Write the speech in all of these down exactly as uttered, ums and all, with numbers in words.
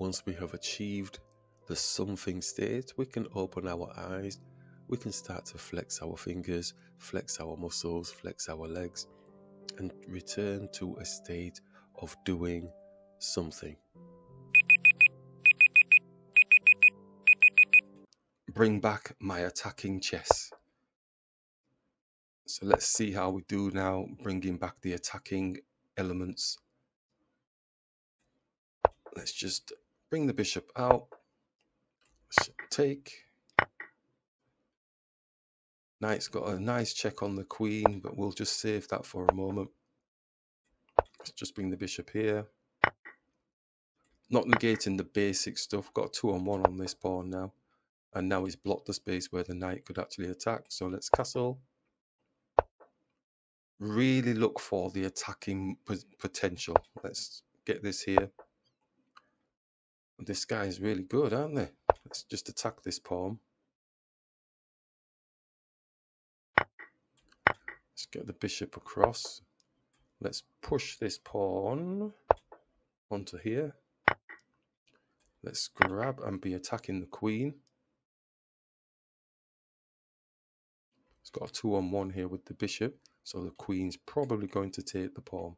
Once we have achieved the something state, we can open our eyes, we can start to flex our fingers, flex our muscles, flex our legs, and return to a state of doing something. Bring back my attacking chest. So let's see how we do now, bringing back the attacking elements. Let's just bring the bishop out. So take. Knight's got a nice check on the queen, but we'll just save that for a moment. Let's just bring the bishop here. Not negating the basic stuff. Got two on one on this pawn now. And now he's blocked the space where the knight could actually attack. So let's castle. Really look for the attacking potential. Let's get this here. This guy is really good, aren't they? Let's just attack this pawn. Let's get the bishop across. Let's push this pawn onto here. Let's grab and be attacking the queen. It's got a two on one here with the bishop, so the queen's probably going to take the pawn.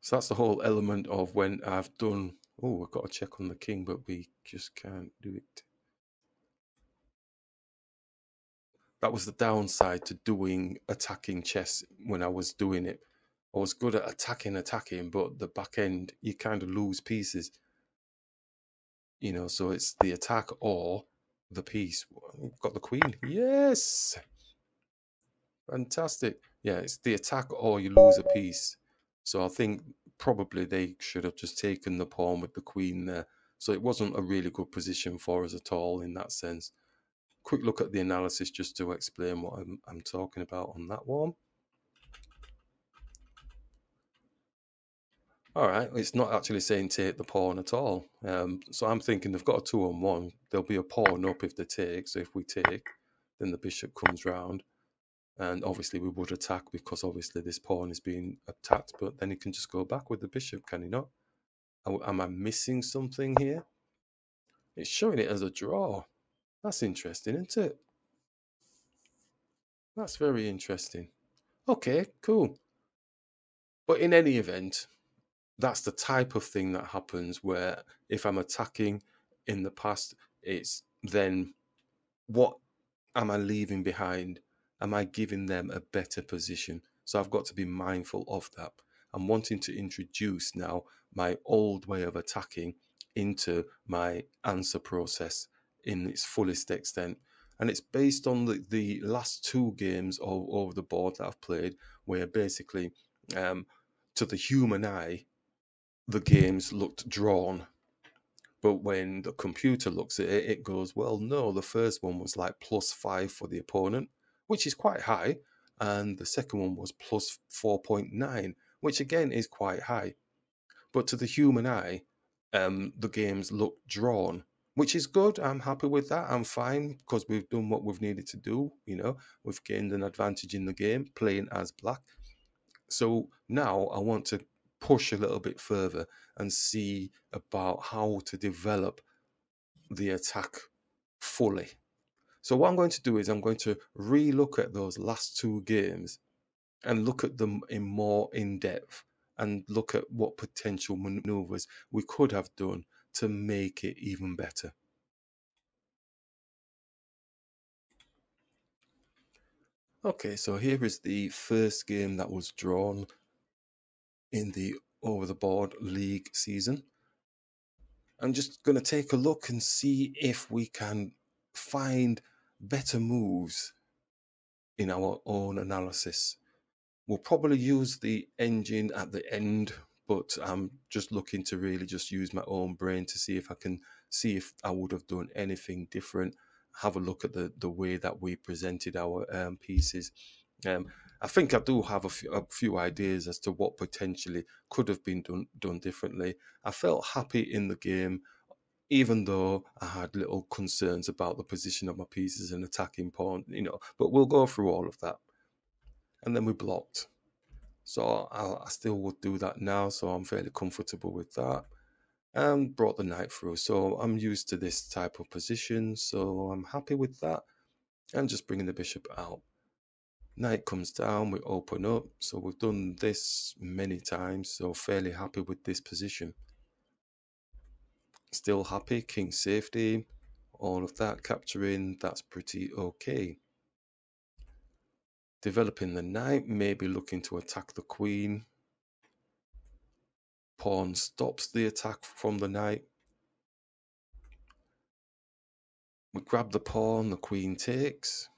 So that's the whole element of when I've done, oh, we've got to check on the king, but we just can't do it. That was the downside to doing attacking chess when I was doing it. I was good at attacking, attacking, but the back end, you kind of lose pieces. You know, so it's the attack or the piece. We've got the queen. Yes! Fantastic. Yeah, it's the attack or you lose a piece. So I think probably they should have just taken the pawn with the queen there. So it wasn't a really good position for us at all in that sense. Quick look at the analysis just to explain what I'm, I'm talking about on that one. All right, it's not actually saying take the pawn at all. Um, so I'm thinking they've got a two on one. There'll be a pawn up if they take. So if we take, then the bishop comes round. And obviously we would attack because obviously this pawn is being attacked, but then he can just go back with the bishop, can he not? Am I missing something here? It's showing it as a draw. That's interesting, isn't it? That's very interesting. Okay, cool. But in any event, that's the type of thing that happens where if I'm attacking in the past, it's then what am I leaving behind? Am I giving them a better position? So I've got to be mindful of that. I'm wanting to introduce now my old way of attacking into my answer process in its fullest extent. And it's based on the, the last two games all over the board that I've played, where basically um, to the human eye, the games looked drawn. But when the computer looks at it, it goes, well, no, the first one was like plus five for the opponent, which is quite high, and the second one was plus four point nine, which again is quite high. But to the human eye, um, the games look drawn, which is good. I'm happy with that. I'm fine because we've done what we've needed to do. You know, we've gained an advantage in the game, playing as black. So now I want to push a little bit further and see about how to develop the attack fully. So what I'm going to do is I'm going to re-look at those last two games and look at them in more in-depth and look at what potential manoeuvres we could have done to make it even better. Okay, so here is the first game that was drawn in the Over the Board League season. I'm just going to take a look and see if we can find better moves in our own analysis. We'll probably use the engine at the end, but I'm just looking to really just use my own brain to see if I can see if I would have done anything different. Have a look at the the way that we presented our um, pieces. Um, I think I do have a few, a few ideas as to what potentially could have been done done differently. I felt happy in the game, even though I had little concerns about the position of my pieces and attacking pawn, you know, but we'll go through all of that. And then we blocked. So I, I still would do that now, so I'm fairly comfortable with that. And brought the knight through, so I'm used to this type of position, so I'm happy with that. And just bringing the bishop out. Knight comes down, we open up, so we've done this many times, so fairly happy with this position. Still happy, king safety, all of that, capturing, that's pretty okay. Developing the knight, maybe looking to attack the queen. Pawn stops the attack from the knight. We grab the pawn, the queen takes.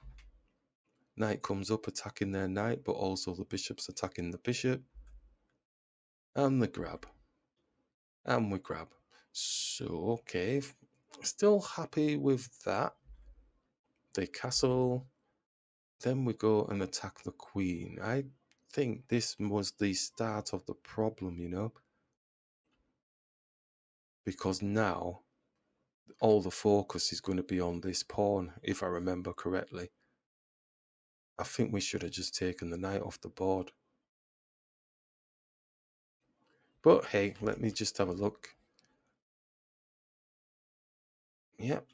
Knight comes up attacking their knight, but also the bishop's attacking the bishop. And the grab. And we grab. So, okay. Still happy with that. They castle. Then we go and attack the queen. I think this was the start of the problem, you know. Because now, all the focus is going to be on this pawn, if I remember correctly. I think we should have just taken the knight off the board. But hey, let me just have a look. Yep.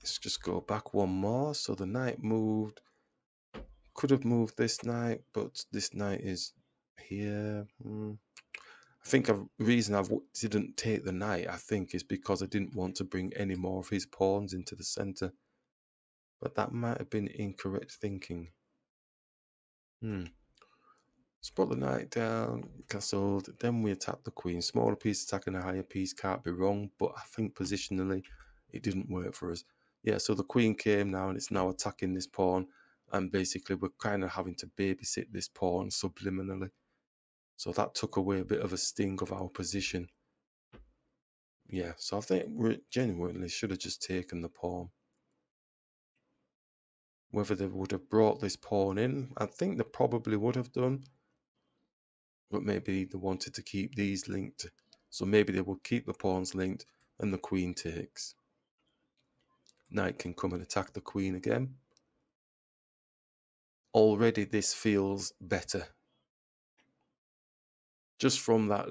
Let's just go back one more. So the knight moved. Could have moved this knight, but this knight is here. Mm. I think the reason I didn't take the knight, I think, is because I didn't want to bring any more of his pawns into the centre. But that might have been incorrect thinking. Hmm. Spot the knight down, castled, then we attack the queen. Smaller piece attacking a higher piece can't be wrong, but I think positionally it didn't work for us. Yeah, so the queen came now and it's now attacking this pawn, and basically we're kind of having to babysit this pawn subliminally. So that took away a bit of a sting of our position. Yeah, so I think we genuinely should have just taken the pawn. Whether they would have brought this pawn in, I think they probably would have done. But maybe they wanted to keep these linked. So maybe they would keep the pawns linked and the queen takes. Knight can come and attack the queen again. Already this feels better. Just from that,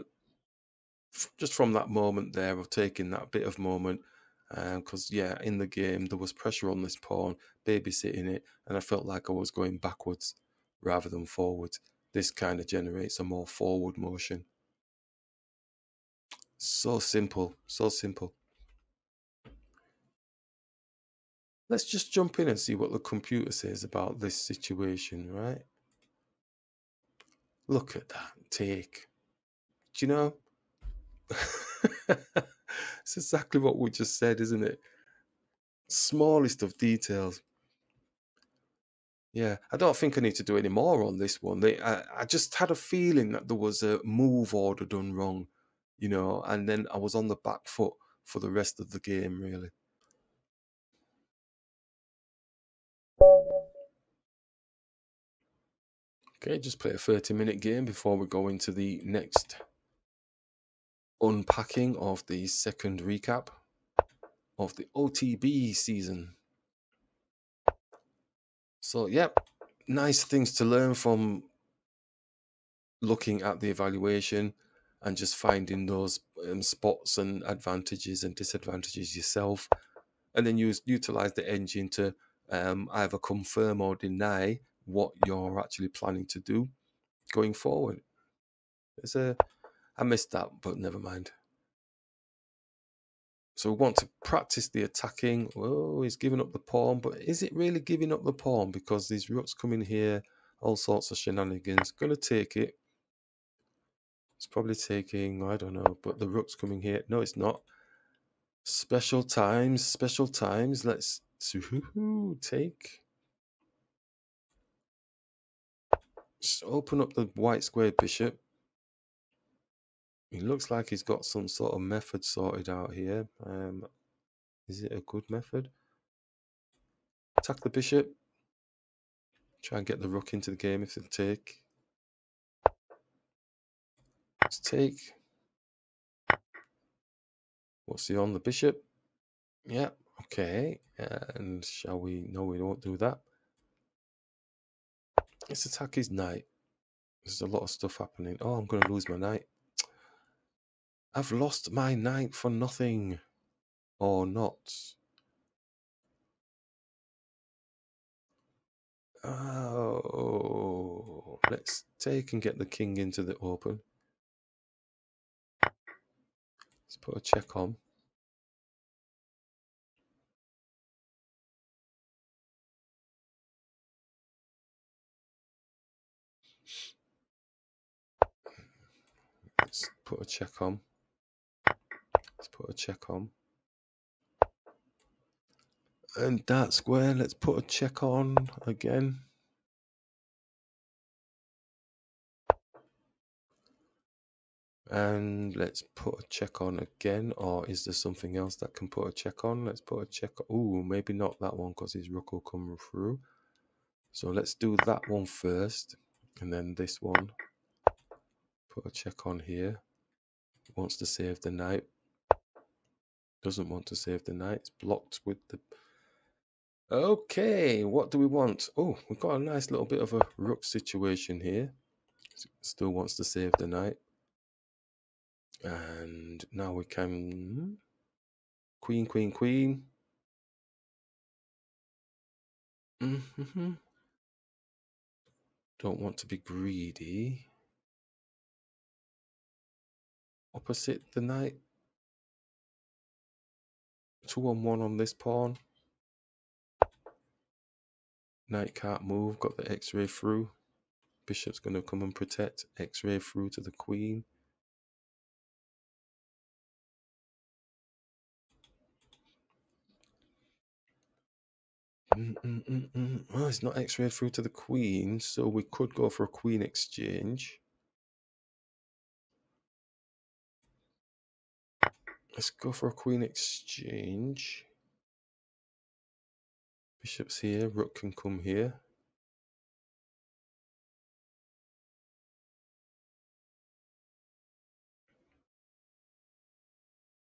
just from that moment there of taking that bit of moment, because um, yeah, in the game there was pressure on this pawn, babysitting it, and I felt like I was going backwards rather than forwards. This kind of generates a more forward motion. So simple, so simple. Let's just jump in and see what the computer says about this situation, right? Look at that take. Do you know? It's exactly what we just said, isn't it? Smallest of details. Yeah, I don't think I need to do any more on this one. They, I, I just had a feeling that there was a move order done wrong, you know, and then I was on the back foot for the rest of the game, really. Okay, just play a thirty minute game before we go into the next unpacking of the second recap of the O T B season. So, yep, nice things to learn from looking at the evaluation and just finding those um, spots and advantages and disadvantages yourself. And then use utilize the engine to um, either confirm or deny what you're actually planning to do going forward. There's a I missed that, but never mind. So we want to practice the attacking. Oh, he's giving up the pawn, but is it really giving up the pawn? Because these rooks come in here, all sorts of shenanigans. Gonna take it. It's probably taking, I don't know, but the rook's coming here. No, it's not. Special times, special times. Let's take. Just open up the white square bishop. It looks like he's got some sort of method sorted out here. Um, is it a good method? Attack the bishop. Try and get the rook into the game if they take. Let's take. What's he on? The bishop? Yeah, okay. And shall we? No, we don't do that. Let's attack his knight. There's a lot of stuff happening. Oh, I'm going to lose my knight. I've lost my knight for nothing. Or not. Oh, let's take and get the king into the open. Let's put a check on. Let's put a check on. Let's put a check on. And that square, let's put a check on again. And let's put a check on again. Or is there something else that can put a check on? Let's put a check. Oh, maybe not that one because his rook will come through. So let's do that one first. And then this one. Put a check on here. Wants to save the knight. Doesn't want to save the knight. It's blocked with the... Okay, what do we want? Oh, we've got a nice little bit of a rook situation here. Still wants to save the knight. And now we can... Queen, queen, queen. Mm-hmm. Don't want to be greedy. Opposite the knight. Two on one on this pawn. Knight can't move, got the x-ray through. Bishop's going to come and protect. X-ray through to the queen. Mm -mm -mm -mm. Oh, it's not x-ray through to the queen, so we could go for a queen exchange. Let's go for a queen exchange. Bishop's here. Rook can come here.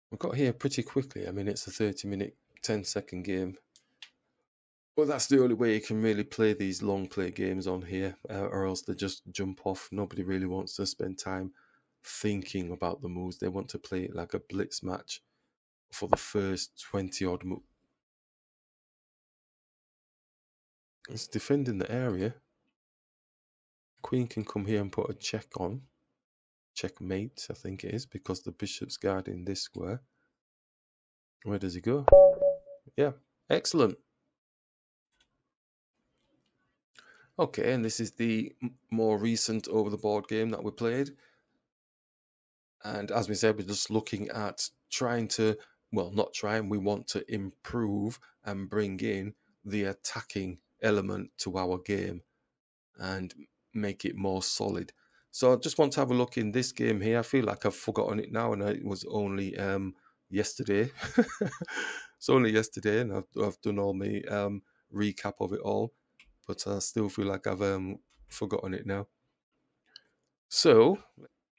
We got here pretty quickly. I mean, it's a thirty minute, ten second game. But that's the only way you can really play these long play games on here, uh, or else they just jump off. Nobody really wants to spend time thinking about the moves. They want to play it like a blitz match for the first twenty odd moves. It's defending the area. Queen can come here and put a check on. Checkmate, I think it is, because the bishop's guarding this square. Where does he go? Yeah, excellent. Okay, and this is the more recent over-the-board game that we played. And as we said, we're just looking at trying to, well, not trying, we want to improve and bring in the attacking element to our game and make it more solid. So I just want to have a look in this game here. I feel like I've forgotten it now, and it was only um, yesterday. It's only yesterday, and I've, I've done all my um, recap of it all, but I still feel like I've um, forgotten it now. So...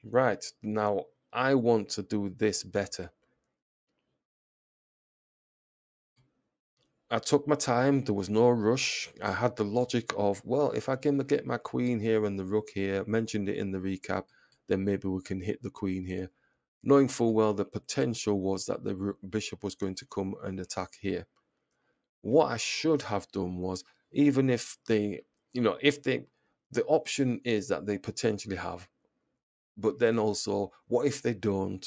Right, now I want to do this better. I took my time, there was no rush. I had the logic of, well, if I can get my queen here and the rook here, mentioned it in the recap, then maybe we can hit the queen here. Knowing full well the potential was that the bishop was going to come and attack here. What I should have done was, even if they, you know, if they, the option is that they potentially have, but then also, what if they don't?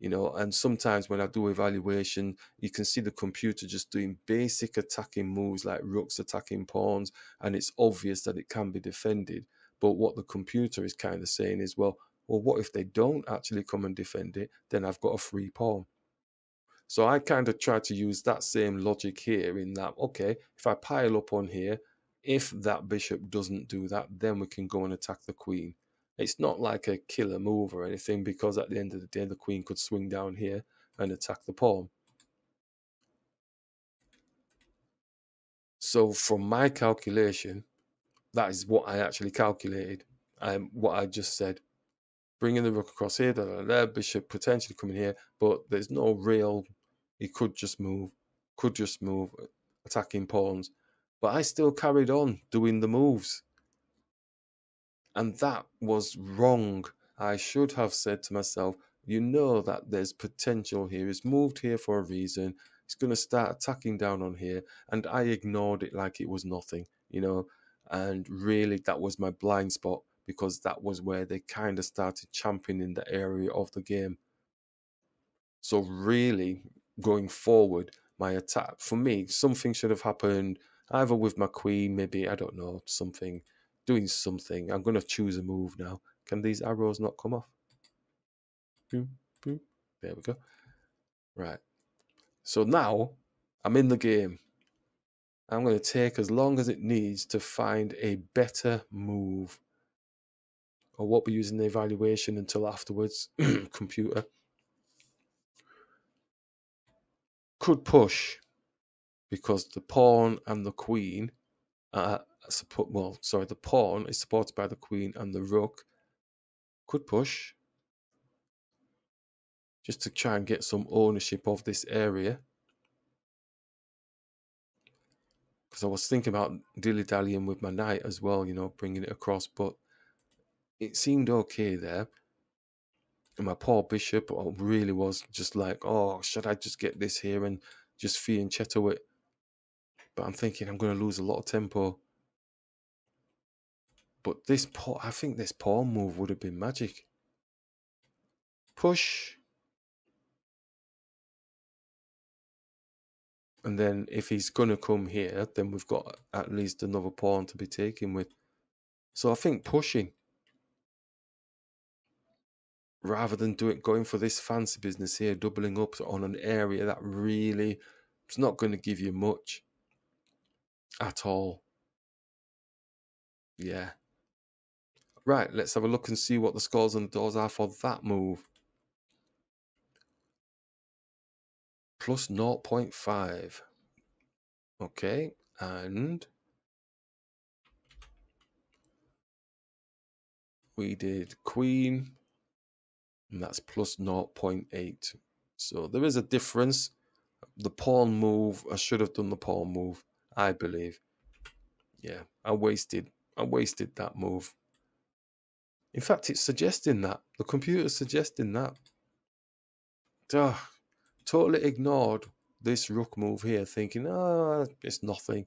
You know, and sometimes when I do evaluation, you can see the computer just doing basic attacking moves like rooks attacking pawns, and it's obvious that it can be defended. But what the computer is kind of saying is, well, well, what if they don't actually come and defend it? Then I've got a free pawn. So I kind of try to use that same logic here in that, okay, if I pile up on here, if that bishop doesn't do that, then we can go and attack the queen. It's not like a killer move or anything, because at the end of the day, the queen could swing down here and attack the pawn. So from my calculation, that is what I actually calculated. Um, what I just said, bringing the rook across here, da, da, da, bishop potentially coming here, but there's no real, he could just move, could just move, attacking pawns. But I still carried on doing the moves. And that was wrong. I should have said to myself, you know that there's potential here. It's moved here for a reason. It's going to start attacking down on here. And I ignored it like it was nothing, you know. And really, that was my blind spot, because that was where they kind of started championing the area of the game. So really, going forward, my attack, for me, something should have happened either with my queen, maybe, I don't know, something, doing something. I'm going to choose a move now. Can these arrows not come off? Boom, boom. There we go. Right. So now I'm in the game. I'm going to take as long as it needs to find a better move. I won't be using the evaluation until afterwards. Computer. Could push, because the pawn and the queen are support. Well, sorry, the pawn is supported by the queen and the rook. Could push, just to try and get some ownership of this area. Because I was thinking about dilly-dallying with my knight as well, you know, bringing it across, but it seemed okay there. And my poor bishop really was just like, oh, should I just get this here and just fianchetto it? But I'm thinking I'm going to lose a lot of tempo. But this pawn, I think this pawn move would have been magic. Push. And then if he's going to come here, then we've got at least another pawn to be taken with. So I think pushing, rather than do it going for this fancy business here, doubling up on an area that really is not going to give you much at all. Yeah. Right, let's have a look and see what the scores and the doors are for that move. Plus zero point five. Okay, and we did queen, and that's plus zero point eight. So there is a difference. The pawn move, I should have done the pawn move, I believe. Yeah, I wasted I wasted that move. In fact, it's suggesting that. The computer's suggesting that. Ugh, totally ignored this rook move here, thinking, ah, it's nothing.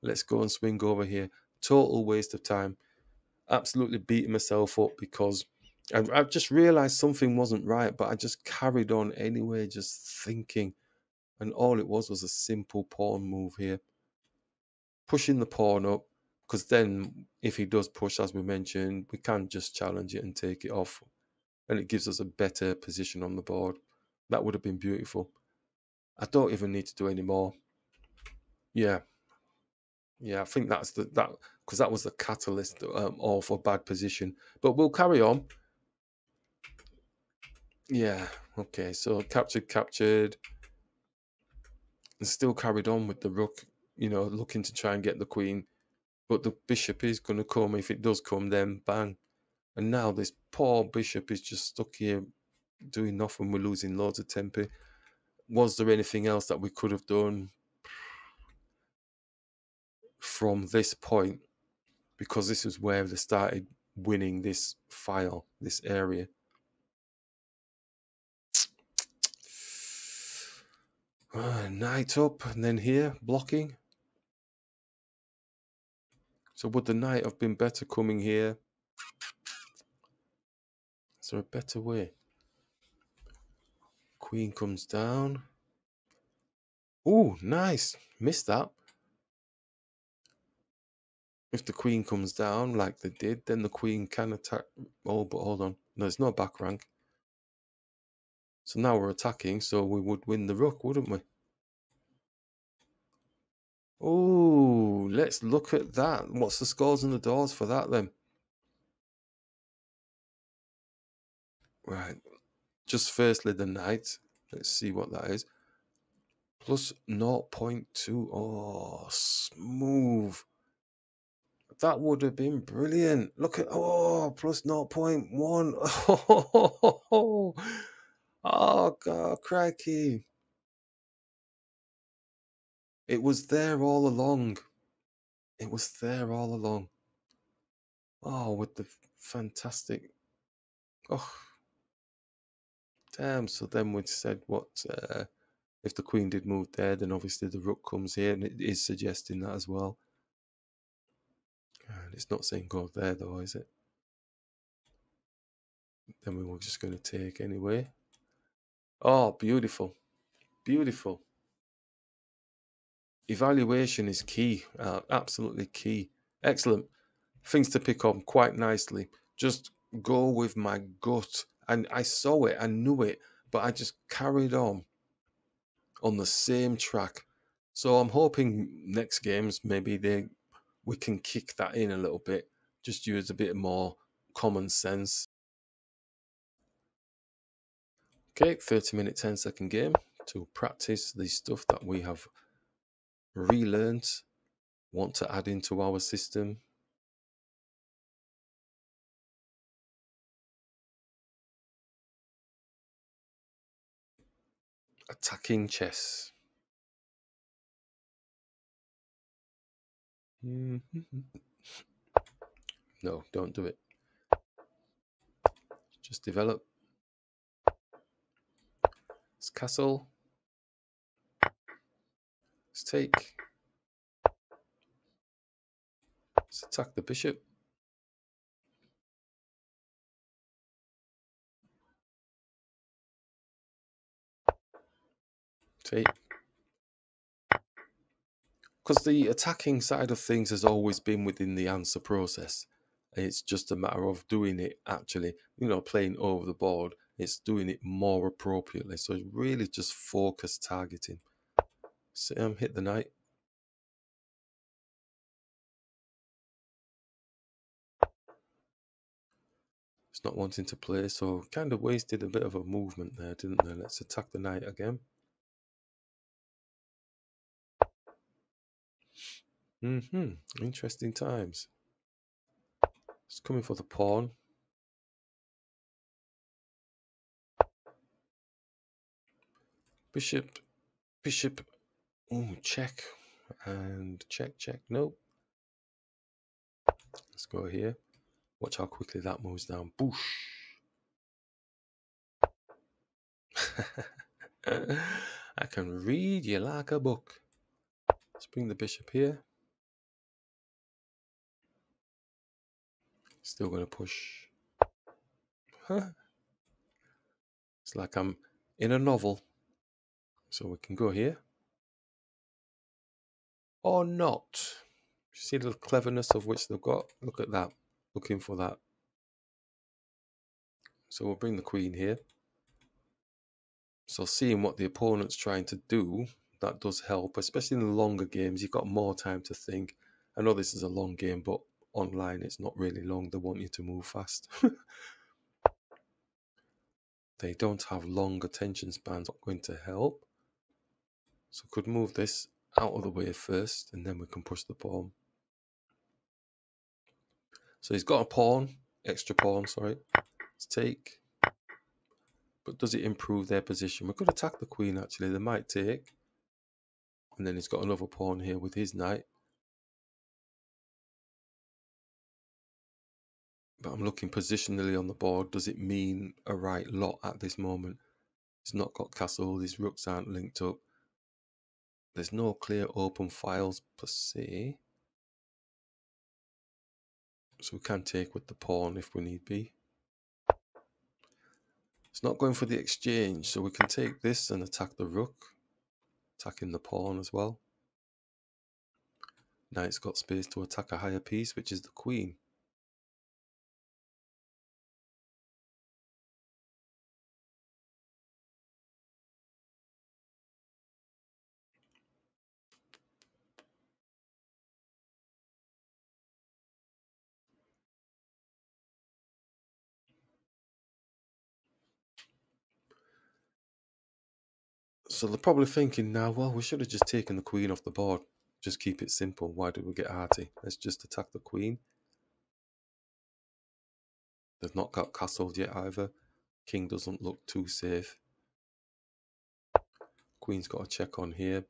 Let's go and swing over here. Total waste of time. Absolutely beating myself up because I, I just realised something wasn't right, but I just carried on anyway, just thinking. And all it was was a simple pawn move here. Pushing the pawn up, because then if he does push, as we mentioned, we can just challenge it and take it off. And it gives us a better position on the board. That would have been beautiful. I don't even need to do any more. Yeah. Yeah, I think that's the... that. Because that was the catalyst um, of a bad position. But we'll carry on. Yeah, okay. So captured, captured. And still carried on with the rook, you know, looking to try and get the queen. But the bishop is going to come. If it does come, then bang. And now this poor bishop is just stuck here doing nothing. We're losing loads of tempo. Was there anything else that we could have done from this point? Because this is where they started winning this file, this area. Uh, knight up, and then here, blocking. So would the knight have been better coming here? Is there a better way? Queen comes down. Oh, nice. Missed that. If the queen comes down like they did, then the queen can attack. Oh, but hold on. No, it's not back rank. So now we're attacking, so we would win the rook, wouldn't we? Oh, let's look at that. What's the scores and the doors for that then? Right. Just firstly, the knight. Let's see what that is. Plus zero point two. Oh, smooth. That would have been brilliant. Look at, oh, plus zero point one. Oh, oh, God, crikey. It was there all along. It was there all along. Oh, with the fantastic. Oh, damn. So then we said what uh, if the queen did move there, then obviously the rook comes here, and it is suggesting that as well. And it's not saying go there though, is it? Then we were just going to take anyway. Oh, beautiful. Beautiful. Evaluation is key. Uh, absolutely key. Excellent. Things to pick up quite nicely. Just go with my gut. And I saw it. I knew it. But I just carried on on the same track. So I'm hoping next games, maybe they we can kick that in a little bit. Just use a bit more common sense. Okay, thirty minute ten second game to practice the stuff that we have relearned, want to add into our system. Attacking chess. No, don't do it. Just develop. Let's castle. Let's take. Let's attack the bishop. Take. Because the attacking side of things has always been within the answer process. It's just a matter of doing it actually, you know, playing over the board. It's doing it more appropriately. So it's really just focus targeting. So um, hit the knight. It's not wanting to play, so kind of wasted a bit of a movement there, didn't they? Let's attack the knight again. Mm-hmm. Interesting times. It's coming for the pawn. Bishop, bishop, oh, check, and check, check, nope. Let's go here. Watch how quickly that moves down. Boosh. I can read you like a book. Let's bring the bishop here. Still going to push. Huh. It's like I'm in a novel. So we can go here. Or not. See the cleverness of which they've got? Look at that. Looking for that. So we'll bring the queen here. So seeing what the opponent's trying to do, that does help. Especially in the longer games, you've got more time to think. I know this is a long game, but online it's not really long. They want you to move fast. They don't have long attention spans. Not going to help. So could move this out of the way first, and then we can push the pawn. So he's got a pawn, extra pawn, sorry. Let's take. But does it improve their position? We could attack the queen, actually. They might take. And then he's got another pawn here with his knight. But I'm looking positionally on the board. Does it mean a right lot at this moment? He's not got castle. These rooks aren't linked up. There's no clear open files per se. So we can take with the pawn if we need be. It's not going for the exchange. So we can take this and attack the rook. Attacking the pawn as well. Now it's got space to attack a higher piece, which is the queen. So they're probably thinking now, well, we should have just taken the queen off the board. Just keep it simple. Why did we get arty? Let's just attack the queen. They've not got castled yet either. King doesn't look too safe. Queen's got a check on here.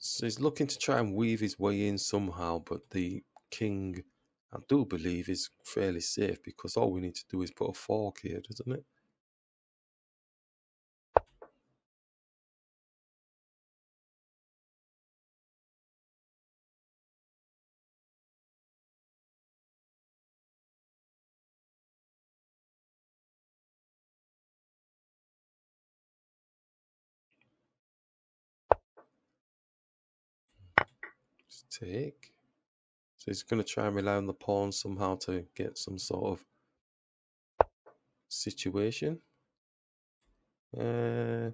So he's looking to try and weave his way in somehow, but the king I do believe is fairly safe, because all we need to do is put a fork here, doesn't it? Take. So he's going to try and rely on the pawn somehow to get some sort of situation. Uh,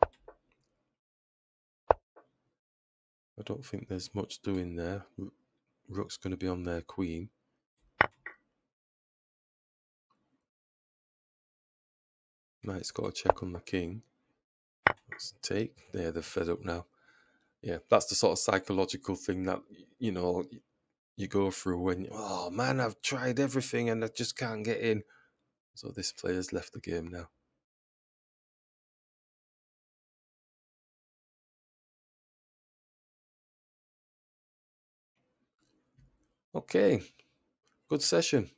I don't think there's much doing there. Rook's going to be on their queen. Knight's got to check on the king. Let's take. Yeah, they're fed up now. Yeah, that's the sort of psychological thing that, you know, you go through when, oh man, I've tried everything and I just can't get in. So this player's left the game now. Okay, good session.